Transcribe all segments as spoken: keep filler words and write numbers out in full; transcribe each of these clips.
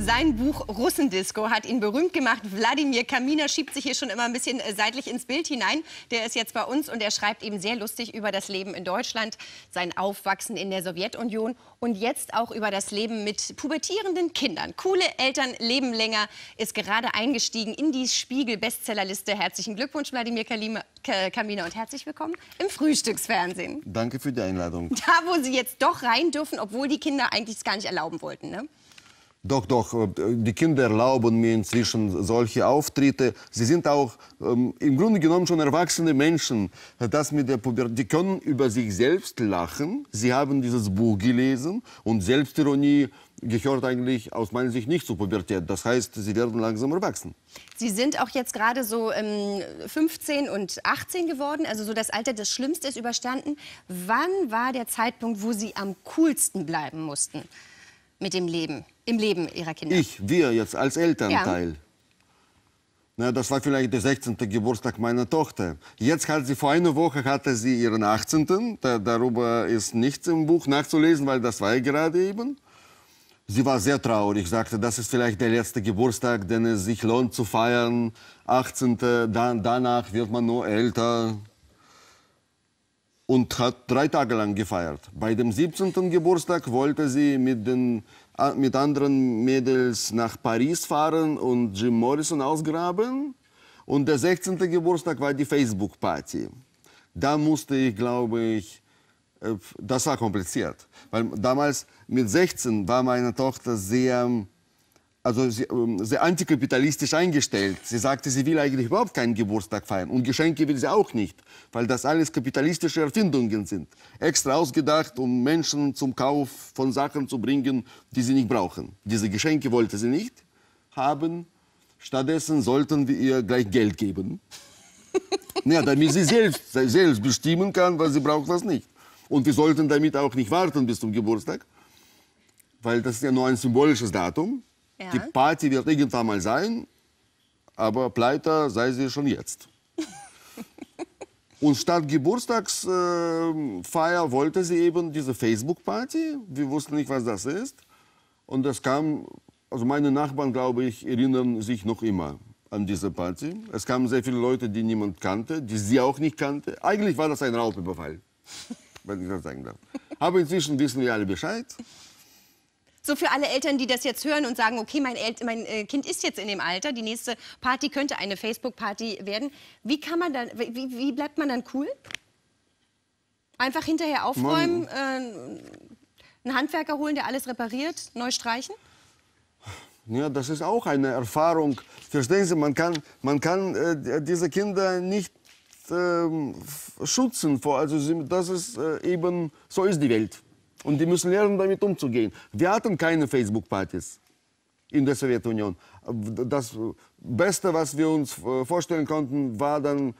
Sein Buch Russendisco hat ihn berühmt gemacht. Wladimir Kaminer schiebt sich hier schon immer ein bisschen seitlich ins Bild hinein. Der ist jetzt bei uns und er schreibt eben sehr lustig über das Leben in Deutschland, sein Aufwachsen in der Sowjetunion und jetzt auch über das Leben mit pubertierenden Kindern. Coole Eltern leben länger ist gerade eingestiegen in die Spiegel-Bestsellerliste. Herzlichen Glückwunsch, Wladimir Kaminer, und herzlich willkommen im Frühstücksfernsehen. Danke für die Einladung. Da, wo Sie jetzt doch rein dürfen, obwohl die Kinder eigentlich es gar nicht erlauben wollten, ne? Doch, doch. Die Kinder erlauben mir inzwischen solche Auftritte. Sie sind auch ähm, im Grunde genommen schon erwachsene Menschen. Das mit der Pubertät, die können über sich selbst lachen. Sie haben dieses Buch gelesen und Selbstironie gehört eigentlich aus meiner Sicht nicht zur Pubertät. Das heißt, sie werden langsam erwachsen. Sie sind auch jetzt gerade so ähm, fünfzehn und achtzehn geworden, also so das Alter, das Schlimmste ist überstanden. Wann war der Zeitpunkt, wo Sie am coolsten bleiben mussten mit dem Leben? Im Leben Ihrer Kinder? Ich, wir jetzt als Elternteil. Ja. Na, das war vielleicht der sechzehnte Geburtstag meiner Tochter. Jetzt hat sie, vor einer Woche hatte sie ihren achtzehnten Da, darüber ist nichts im Buch nachzulesen, weil das war ja gerade eben. Sie war sehr traurig, sagte, das ist vielleicht der letzte Geburtstag, den es sich lohnt zu feiern. achtzehnten Dann, danach wird man nur älter. Und hat drei Tage lang gefeiert. Bei dem siebzehnten Geburtstag wollte sie mit, den, mit anderen Mädels nach Paris fahren und Jim Morrison ausgraben. Und der sechzehnte Geburtstag war die Facebook-Party. Da musste ich, glaube ich, das war kompliziert. Weil damals mit sechzehn war meine Tochter sehr, also sehr antikapitalistisch eingestellt. Sie sagte, sie will eigentlich überhaupt keinen Geburtstag feiern. Und Geschenke will sie auch nicht, weil das alles kapitalistische Erfindungen sind. Extra ausgedacht, um Menschen zum Kauf von Sachen zu bringen, die sie nicht brauchen. Diese Geschenke wollte sie nicht haben. Stattdessen sollten wir ihr gleich Geld geben. Ja, damit sie selbst, selbst bestimmen kann, was sie braucht, was nicht. Und wir sollten damit auch nicht warten bis zum Geburtstag, weil das ist ja nur ein symbolisches Datum. Ja. Die Party wird irgendwann mal sein, aber pleite sei sie schon jetzt. Und statt Geburtstagsfeier wollte sie eben diese Facebook-Party. Wir wussten nicht, was das ist. Und das kam, also meine Nachbarn, glaube ich, erinnern sich noch immer an diese Party. Es kamen sehr viele Leute, die niemand kannte, die sie auch nicht kannte. Eigentlich war das ein Raubüberfall, wenn ich das sagen darf. Aber inzwischen wissen wir alle Bescheid. So für alle Eltern, die das jetzt hören und sagen, okay, mein, El mein äh, Kind ist jetzt in dem Alter, die nächste Party könnte eine Facebook-Party werden. Wie kann man dann, wie, wie bleibt man dann cool? Einfach hinterher aufräumen, äh, einen Handwerker holen, der alles repariert, neu streichen? Ja, das ist auch eine Erfahrung. Verstehen Sie, man kann, man kann äh, diese Kinder nicht äh, schützen vor. Also sie, das ist äh, eben, so ist die Welt. Und die müssen lernen, damit umzugehen. Wir hatten keine Facebook-Partys in der Sowjetunion. Das Beste, was wir uns vorstellen konnten, war dann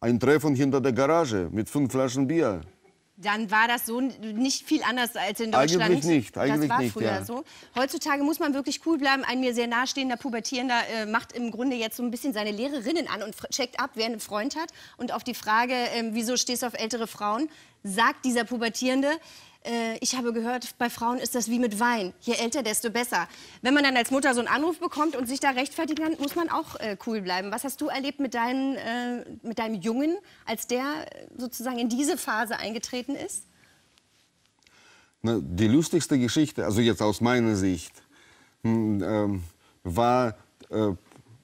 ein Treffen hinter der Garage mit fünf Flaschen Bier. Dann war das so nicht viel anders als in Deutschland. Eigentlich nicht. Eigentlich das war nicht, früher ja. so. Heutzutage muss man wirklich cool bleiben. Ein mir sehr nahestehender Pubertierender äh, macht im Grunde jetzt so ein bisschen seine Lehrerinnen an und checkt ab, wer einen Freund hat. Und auf die Frage, äh, wieso stehst du auf ältere Frauen, sagt dieser Pubertierende, äh, ich habe gehört, bei Frauen ist das wie mit Wein. Je älter, desto besser. Wenn man dann als Mutter so einen Anruf bekommt und sich da rechtfertigen kann, muss man auch äh, cool bleiben. Was hast du erlebt mit, deinen, äh, mit deinem Jungen, als der sozusagen in diese Phase eingetreten ist? Na, die lustigste Geschichte, also jetzt aus meiner Sicht, mh, ähm, war äh,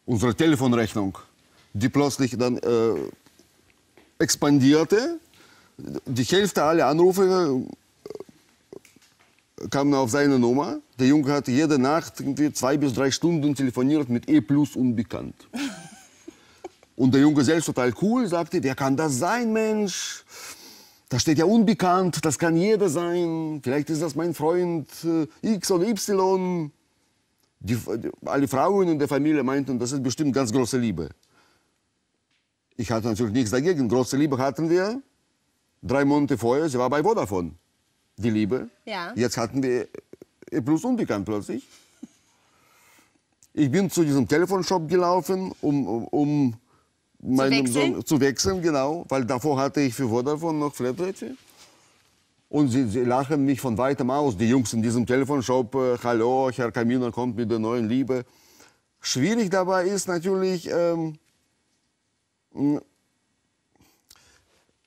unsere Telefonrechnung, die plötzlich dann äh, expandierte. Die Hälfte aller Anrufe kamen auf seine Nummer. Der Junge hat jede Nacht irgendwie zwei bis drei Stunden telefoniert mit E-Plus unbekannt. Und der Junge selbst total cool sagte, wer kann das sein, Mensch? Da steht ja unbekannt, das kann jeder sein. Vielleicht ist das mein Freund X oder Y. Die, alle Frauen in der Familie meinten, das ist bestimmt ganz große Liebe. Ich hatte natürlich nichts dagegen. Große Liebe hatten wir. Drei Monate vorher, sie war bei Vodafone, die Liebe. Ja. Jetzt hatten wir E-Plus unbekannt plötzlich. Ich bin zu diesem Telefonshop gelaufen, um, um, um zu meinen wechseln? Sohn zu wechseln, genau, weil davor hatte ich für Vodafone noch Flatrate. Und sie, sie lachen mich von weitem aus, die Jungs in diesem Telefonshop, äh, hallo, Herr Kaminer kommt mit der neuen Liebe. Schwierig dabei ist natürlich, ähm,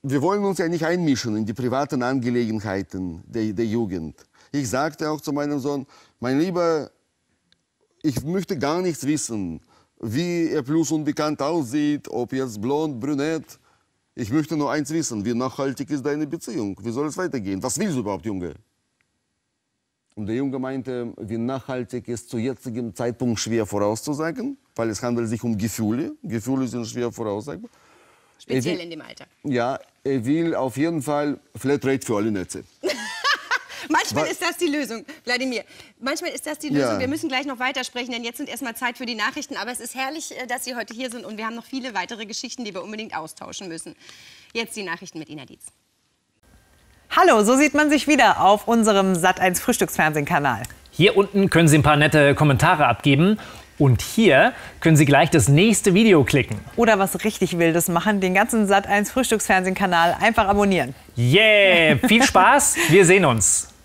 wir wollen uns ja nicht einmischen in die privaten Angelegenheiten der, der Jugend. Ich sagte auch zu meinem Sohn, mein Lieber, ich möchte gar nichts wissen, wie E-Plus unbekannt aussieht, ob jetzt blond, brünett. Ich möchte nur eins wissen, wie nachhaltig ist deine Beziehung? Wie soll es weitergehen? Was willst du überhaupt, Junge? Und der Junge meinte, wie nachhaltig ist zu jetzigem Zeitpunkt schwer vorauszusagen, weil es handelt sich um Gefühle. Gefühle sind schwer voraussagbar. Speziell will, in dem Alter. Ja, er will auf jeden Fall Flatrate für alle Netze. Manchmal ist das die Lösung, Wladimir. Manchmal ist das die Lösung. Ja. Wir müssen gleich noch weitersprechen, denn jetzt sind erstmal Zeit für die Nachrichten. Aber es ist herrlich, dass Sie heute hier sind und wir haben noch viele weitere Geschichten, die wir unbedingt austauschen müssen. Jetzt die Nachrichten mit Ina Dietz. Hallo, so sieht man sich wieder auf unserem Sat eins Frühstücksfernsehen-Kanal. Hier unten können Sie ein paar nette Kommentare abgeben. Und hier können Sie gleich das nächste Video klicken. Oder was richtig Wildes machen, den ganzen Sat eins Frühstücksfernsehen-Kanal einfach abonnieren. Yeah, viel Spaß, wir sehen uns.